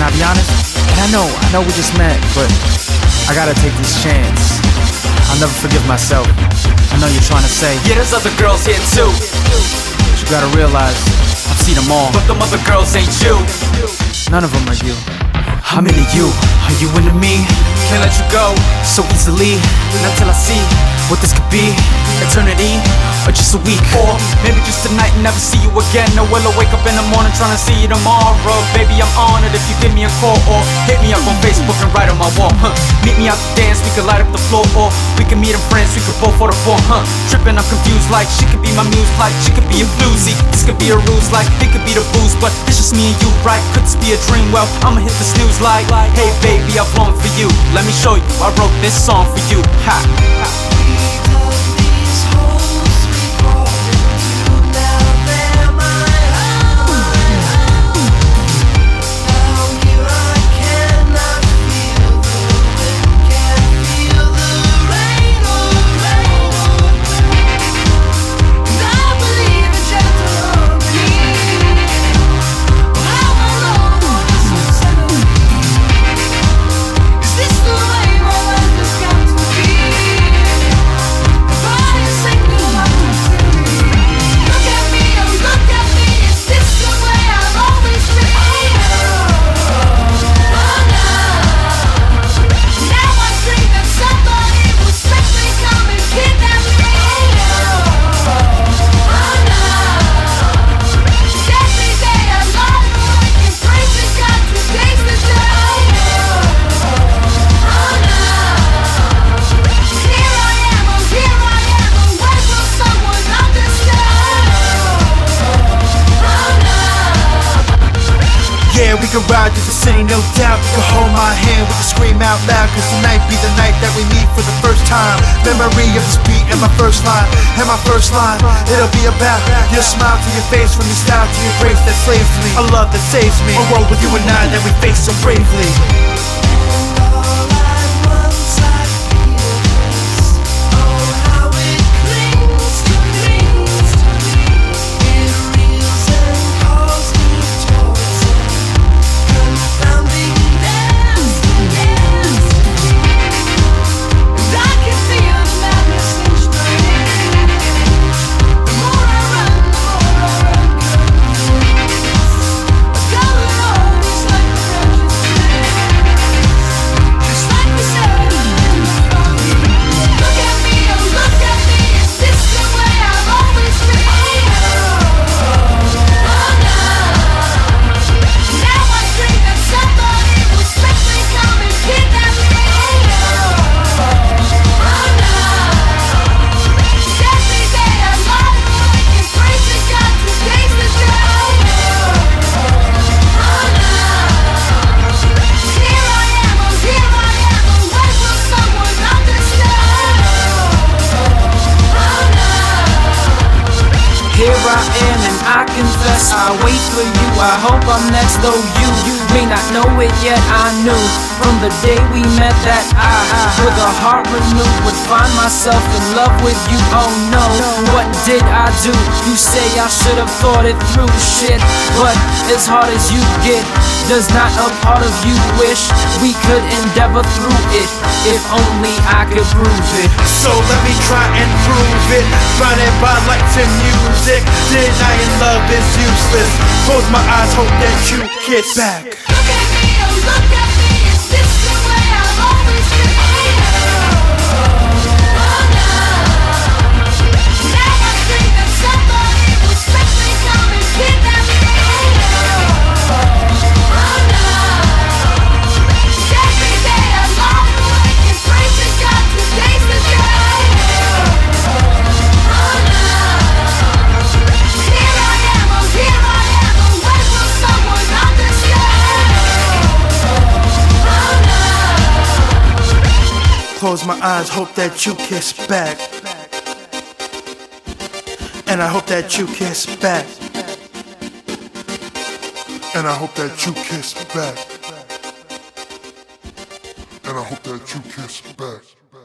And I'll be honest, and I know we just met, but I gotta take this chance. I'll never forgive myself. I know you're trying to say, yeah, there's other girls here too, but you gotta realize, I've seen them all, but them other girls ain't you. None of them are you. I'm into you, are you into me? Can't let you go so easily. Not till I see what this could be. Eternity, or just a week, or maybe just tonight and never see you again. Or will I wake up in the morning trying to see you tomorrow? Baby, I'm honored if you give me a call, or hit me up on Facebook and write on my wall. Meet me out to dance, we could light up the floor, or we can meet in friends, we could both for the four. Tripping, I'm confused, like she could be my muse, like she could be a floozy. This could be a ruse, like it could be the booze, but it's just me and you, right? Could this be a dream? Well, I'ma hit the snooze. Like, hey baby, I've won for you. Let me show you, I wrote this song for you. Ha! We can ride through the city, no doubt. You can hold my hand, we can scream out loud, cause tonight be the night that we meet for the first time. Memory of this beat and my first line, and my first line, it'll be about your smile to your face, from your style to your grace that slaves me, a love that saves me, a world with you and I that we face so bravely. I confess, I wait for you, I hope I'm next. Though you may not know it yet, I knew from the day we met that I with a heart renewed, would find myself in love with you. Oh no, what did I do? You say I should have thought it through, shit, but as hard as you get, does not a part of you wish we could endeavor through it? If only I could prove it. So let me try and prove it, blinded by lights and music. Denying love is useless. Close my eyes, hope that you kiss back. Look at me, oh look at me. Is this the way I've always been? Oh no. Now I think that somebody will especially come and kidnap me. Oh no. Every day I'm long and praise to God, today's the day. Close my eyes, hope that you kiss back. And I hope that you kiss back. And I hope that you kiss back. And I hope that you kiss back.